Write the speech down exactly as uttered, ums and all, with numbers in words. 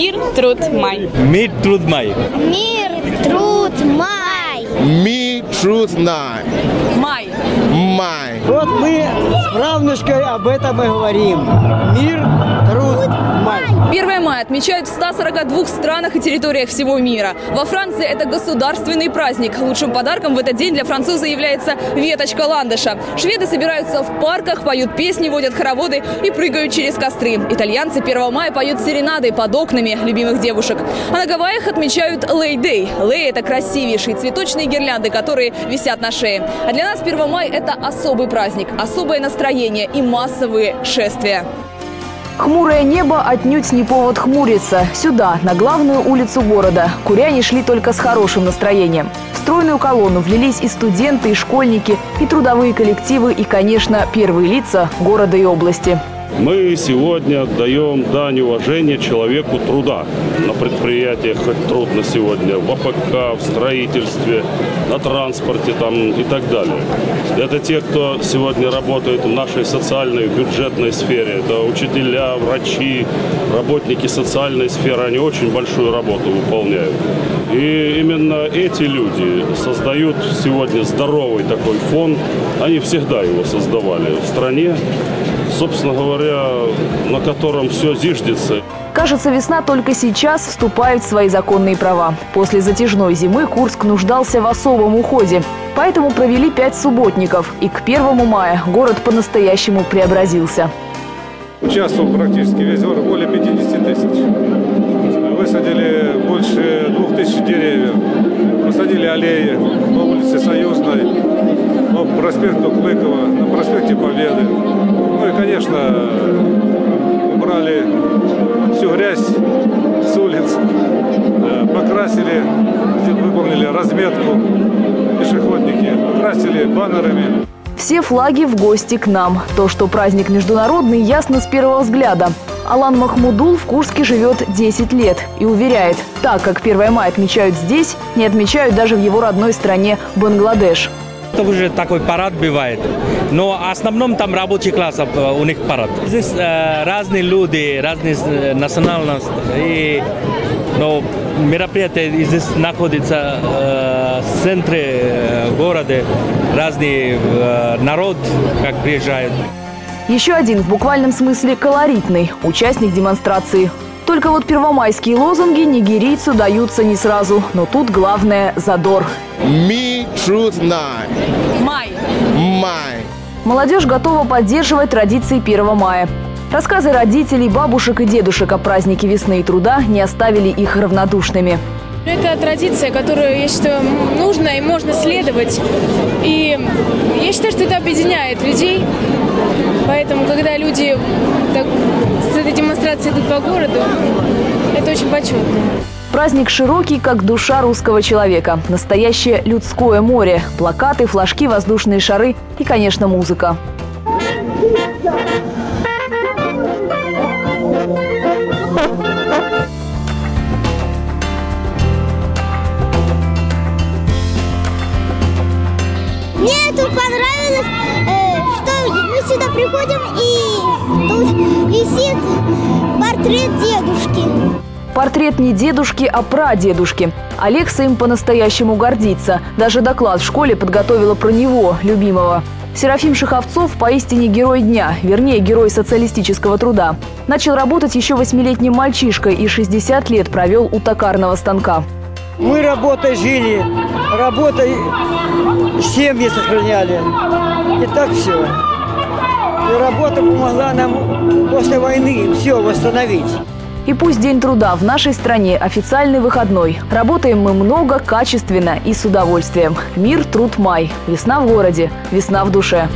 Мир, труд, май. Мир, труд, май. Мир, труд, май. Мир, труд, май. Май. Май. Вот мы с правнучкой об этом и говорим. Мир, труд, май. первое мая отмечают в ста сорока двух странах и территориях всего мира. Во Франции это государственный праздник. Лучшим подарком в этот день для француза является веточка ландыша. Шведы собираются в парках, поют песни, водят хороводы и прыгают через костры. Итальянцы первое мая поют серенады под окнами любимых девушек. А на Гавайях отмечают Лей-дей. Лей – это красивейшие цветочные гирлянды, которые висят на шее. А для нас первое мая – это особый праздник, особое настроение и массовые шествия. Хмурое небо отнюдь не повод хмуриться. Сюда, на главную улицу города, куряне шли только с хорошим настроением. В стройную колонну влились и студенты, и школьники, и трудовые коллективы, и, конечно, первые лица города и области. Мы сегодня отдаем дань уважения человеку труда. На предприятиях хоть трудно сегодня, в АПК, в строительстве, на транспорте там и так далее. Это те, кто сегодня работает в нашей социальной, бюджетной сфере. Это учителя, врачи, работники социальной сферы. Они очень большую работу выполняют. И именно эти люди создают сегодня здоровый такой фон. Они всегда его создавали в стране, собственно говоря, на котором все зиждется. Кажется, весна только сейчас вступает в свои законные права. После затяжной зимы Курск нуждался в особом уходе. Поэтому провели пять субботников. И к первому мая город по-настоящему преобразился. Участвовал практически весь город, более пятидесяти тысяч. Высадили больше двух тысяч деревьев. Посадили аллеи по улице Союзной, по проспекту Клыкова, на проспекте Победы. Ну и, конечно, убрали всю грязь с улиц, покрасили, выполнили разметку, пешеходники, покрасили баннерами. Все флаги в гости к нам. То, что праздник международный, ясно с первого взгляда. Алан Махмудул в Курске живет десять лет и уверяет, так как первое мая отмечают здесь, не отмечают даже в его родной стране Бангладеш. Это уже такой парад бывает, но в основном там рабочий класс, у них парад. Здесь э, разные люди, разные национальности, и, но мероприятие здесь находится э, в центре э, города, разный э, народ как приезжает. Еще один в буквальном смысле колоритный участник демонстрации. Только вот первомайские лозунги нигерийцу даются не сразу, но тут главное – задор. Ми, труд, най. Май. Май. Молодежь готова поддерживать традиции первого мая. Рассказы родителей, бабушек и дедушек о празднике весны и труда не оставили их равнодушными. Это традиция, которую, я считаю, нужно и можно следовать. И я считаю, что это объединяет людей. Поэтому, когда люди так, с этой демонстрацией идут по городу, это очень почетно. Праздник широкий, как душа русского человека. Настоящее людское море. Плакаты, флажки, воздушные шары и, конечно, музыка. Мне это понравилось, что мы сюда приходим и тут висит портрет дедушки. Портрет не дедушки, а прадедушки. Алекса им по-настоящему гордится. Даже доклад в школе подготовила про него, любимого. Серафим Шиховцов поистине герой дня, вернее, герой социалистического труда. Начал работать еще восьмилетним мальчишкой и шестьдесят лет провел у токарного станка. Мы работой жили, работой семьи сохраняли. И так все. И работа помогла нам после войны все восстановить. И пусть День труда в нашей стране официальный выходной. Работаем мы много, качественно и с удовольствием. Мир, труд, май. Весна в городе, весна в душе.